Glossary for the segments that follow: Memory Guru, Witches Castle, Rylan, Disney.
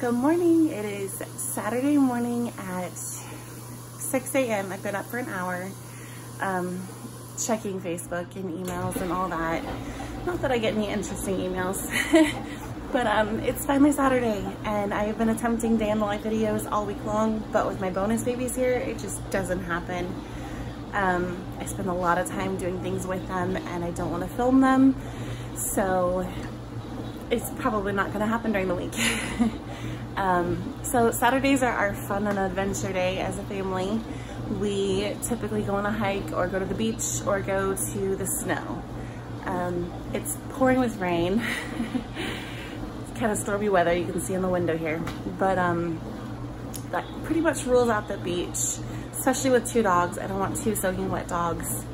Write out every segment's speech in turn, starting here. Good morning. It is Saturday morning at 6 a.m. I've been up for an hour checking Facebook and emails and all that. Not that I get any interesting emails, but it's finally Saturday, and I've been attempting day in the life videos all week long, but with my bonus babies here, it just doesn't happen. I spend a lot of time doing things with them, and I don't want to film them, so it's probably not going to happen during the week. So Saturdays are our fun and adventure day as a family. We typically go on a hike or go to the beach or go to the snow. It's pouring with rain. It's kind of stormy weather, you can see in the window here, but that pretty much rules out the beach, especially with two dogs. I don't want two soaking wet dogs.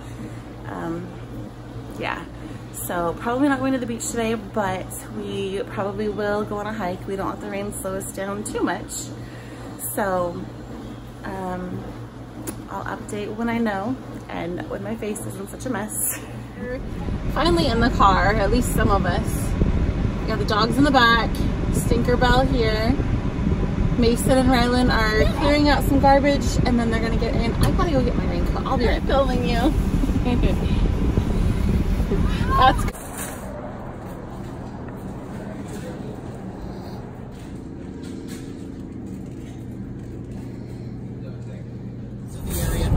Yeah. So probably not going to the beach today, but we probably will go on a hike. We don't want the rain to slow us down too much. So I'll update when I know and when my face isn't such a mess. We're finally in the car, at least some of us. We got the dogs in the back, Stinker Bell here. Mason and Rylan are clearing out some garbage, and then they're gonna get in. I gotta go get my raincoat. I'll be right filming you. That's good.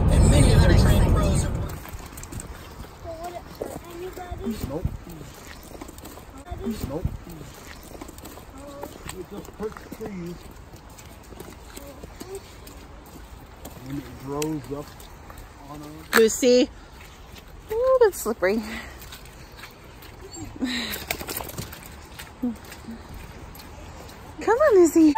And many other trained pros. Nope. Nope. You just put trees and it grows up on us. Goosey. Ooh, that's slippery. Come on, Lizzie.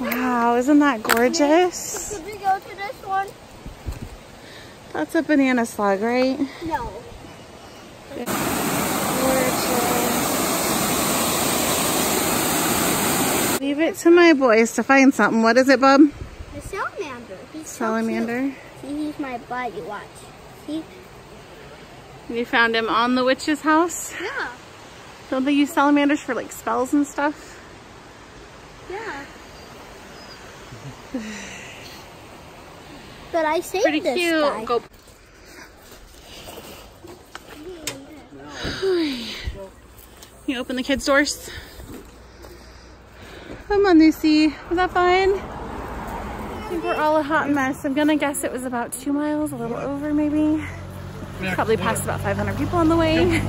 Wow, isn't that gorgeous? Should we go to this one? That's a banana slug, right? No. Yeah. Gorgeous. Leave it to my boys to find something. What is it, bub? The salamander. He's salamander. So see, he's my buddy. Watch. See? You found him on the witch's house? Yeah. Don't they use salamanders for like spells and stuff? Yeah. But I saved pretty this cute guy. Go. You open the kids' doors. Come on, Lucy. Was that fun? I think we're all a hot mess. I'm gonna guess it was about 2 miles, a little over maybe. Probably passed about 500 people on the way.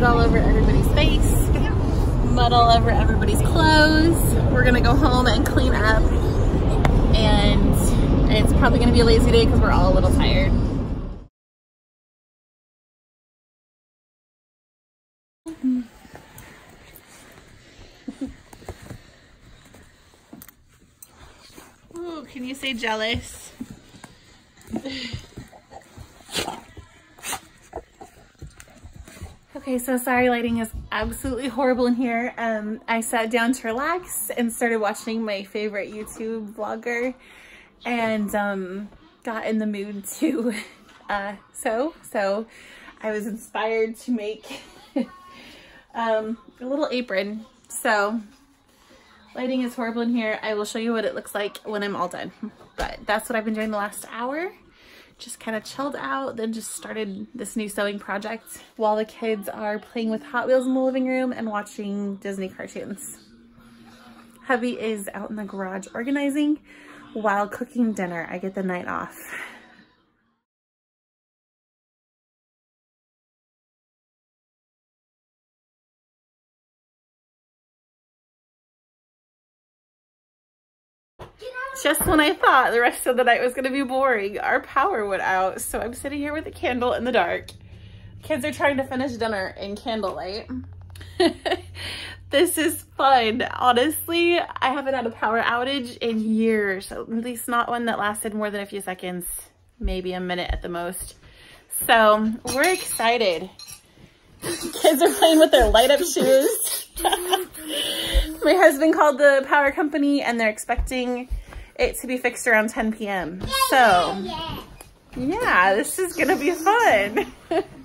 All over everybody's face, mud all over everybody's clothes. We're gonna go home and clean up, and it's probably gonna be a lazy day because we're all a little tired. Oh, can you say jealous? Okay, so sorry, lighting is absolutely horrible in here. I sat down to relax and started watching my favorite YouTube vlogger, and got in the mood to so I was inspired to make a little apron. So lighting is horrible in here. I will show you what it looks like when I'm all done, but that's what I've been doing the last hour. just kind of chilled out, then just started this new sewing project while the kids are playing with Hot Wheels in the living room and watching Disney cartoons. Hubby is out in the garage organizing while cooking dinner. I get the night off. Just when I thought the rest of the night was going to be boring, our power went out, so I'm sitting here with a candle in the dark. Kids are trying to finish dinner in candlelight. This is fun. Honestly, I haven't had a power outage in years, at least not one that lasted more than a few seconds, maybe a minute at the most. So we're excited. Kids are playing with their light-up shoes. My husband called the power company, and they're expecting it to be fixed around 10 p.m. So, yeah, this is gonna be fun.